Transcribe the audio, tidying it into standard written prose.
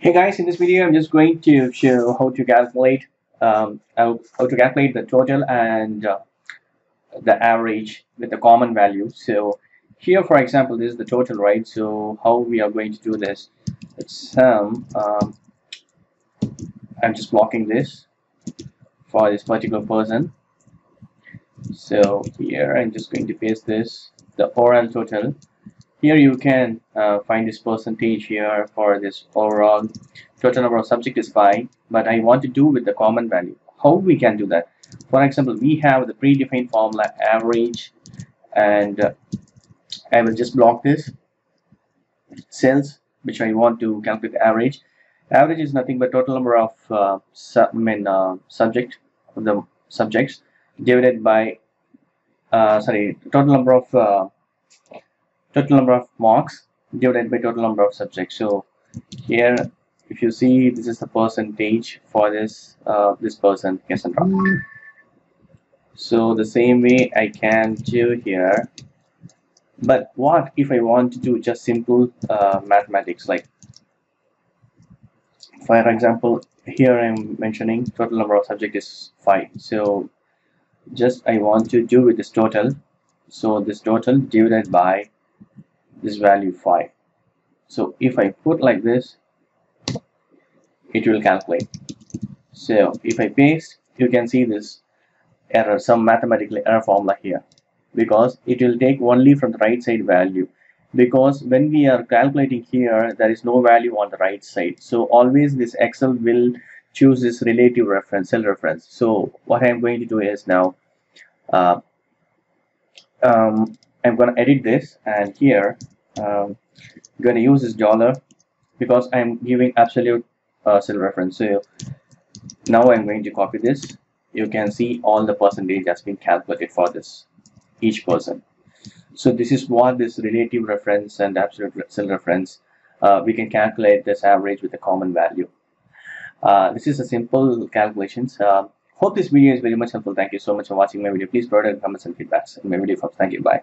Hey guys, in this video I'm just going to show how to calculate the total and the average with the common value. So here, for example, this is the total, right? So how we are going to do this, I'm just blocking this for this particular person. So here I'm just going to paste this, the overall total. Here you can find this percentage here for this overall total number of subject is 5, but I want to do with the common value. How we can do that? For example, we have the predefined formula average, and I will just block this cells which I want to calculate the average. Average is nothing but total number of subjects divided by total number of marks divided by total number of subjects. So here, if you see, this is the percentage for this this person, Cassandra. So the same way I can do here. But what if I want to do just simple mathematics? Like, for example, here I'm mentioning total number of subject is 5. So just I want to do with this total. So this total divided by this value 5. So if I put like this, it will calculate. So if I paste, you can see this error, some mathematical error formula here, because it will take only from the right side value, because when we are calculating here, there is no value on the right side. So always this Excel will choose this relative reference, cell reference. So what I am going to do is now I'm going to edit this, and here I'm going to use this dollar because I'm giving absolute cell reference. So now I'm going to copy this. You can see all the percentage has been calculated for this each person. So this is what this relative reference and absolute cell reference, we can calculate this average with a common value. This is a simple calculations. Hope this video is very much helpful. Thank you so much for watching my video. Please provide comments and feedbacks in my video. Thank you. Bye.